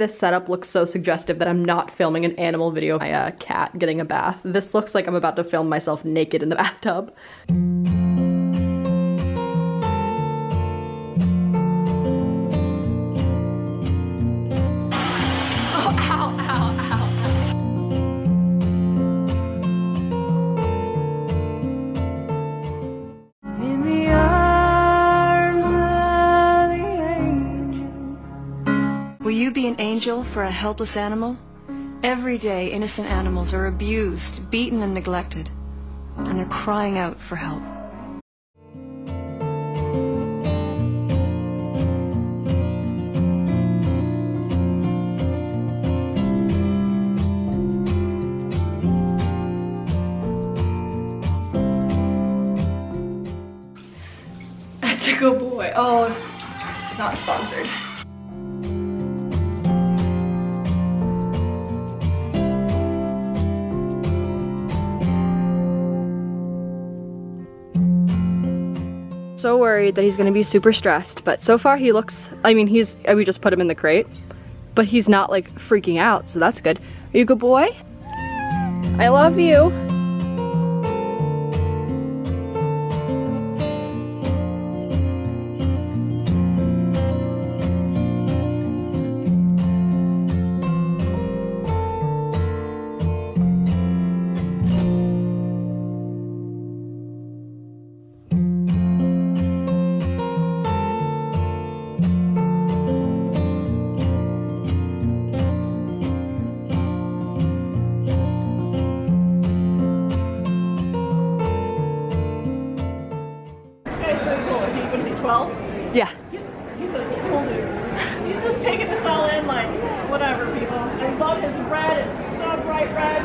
This setup looks so suggestive that I'm not filming an animal video of my cat getting a bath. This looks like I'm about to film myself naked in the bathtub. For a helpless animal? Every day, innocent animals are abused, beaten, and neglected, and they're crying out for help. That's a good boy. Oh, not sponsored. So worried that he's gonna be super stressed, but so far he looks, I mean, we just put him in the crate, but he's not like freaking out, so that's good. Are you a good boy? I love you. Yeah. He's a cool dude. He's just taking this all in like, whatever, people. I love his red. It's so bright red.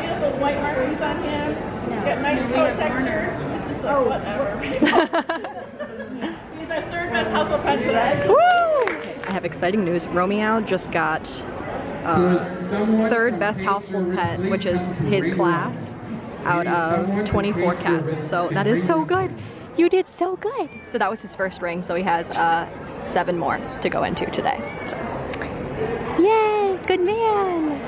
Beautiful white markings on him. No. He's got nice coat texture. He's just like, whatever, people. He's our third best household pet today. Woo! I have exciting news. Romeow just got third best household pet, which is his class, out of 24 cats. So that is so good. You did so good. So that was his first ring, so he has 7 more to go into today. So. Yay, good man.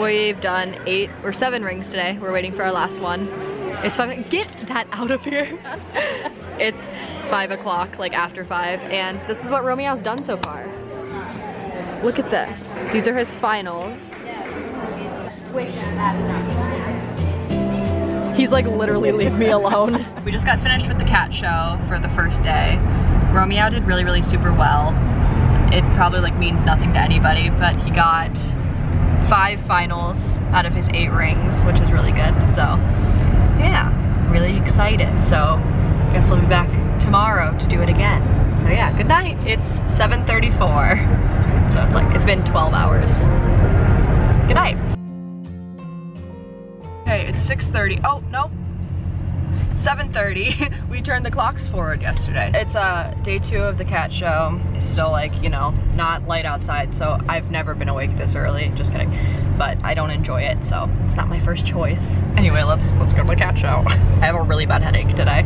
We've done 8 or 7 rings today. We're waiting for our last one. It's 5. Get that out of here. It's 5 o'clock, like after 5, and this is what Romeow's done so far. Look at this. These are his finals. He's like, literally leave me alone. We just got finished with the cat show for the first day. Romeow did really, really super well. It probably like means nothing to anybody, but he got 5 finals out of his 8 rings, which is really good. So yeah, really excited. So I guess we'll be back tomorrow to do it again. So yeah, good night. It's 7:34. So it's like, it's been 12 hours. Good night. Okay, it's 6:30. Oh, nope. 7:30. We turned the clocks forward yesterday. It's day 2 of the cat show. It's still like, you know, not light outside, so I've never been awake this early. Just kidding. But I don't enjoy it, so it's not my first choice. Anyway, let's go to the cat show. I have a really bad headache today.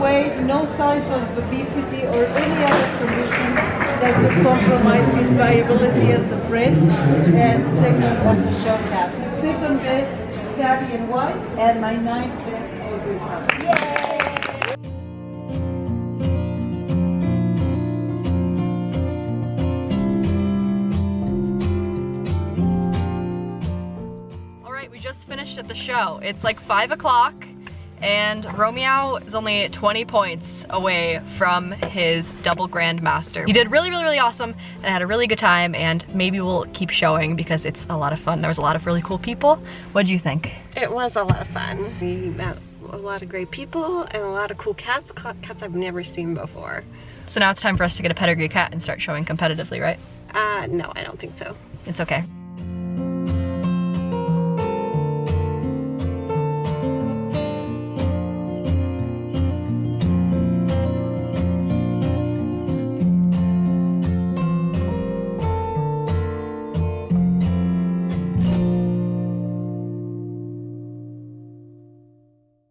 weight, no signs of obesity or any other condition that could compromise his viability as a friend, and second was the short half. Second best, Gabby and White, and my ninth best, Audrey Hubbard. Finished at the show. It's like 5 o'clock and Romeow is only 20 points away from his double grandmaster. He did really, really, really awesome and I had a really good time, and maybe we'll keep showing because it's a lot of fun. There was a lot of really cool people. What do you think? It was a lot of fun. We met a lot of great people and a lot of cool cats I've never seen before. So now it's time for us to get a pedigree cat and start showing competitively, right? No, I don't think so. It's okay.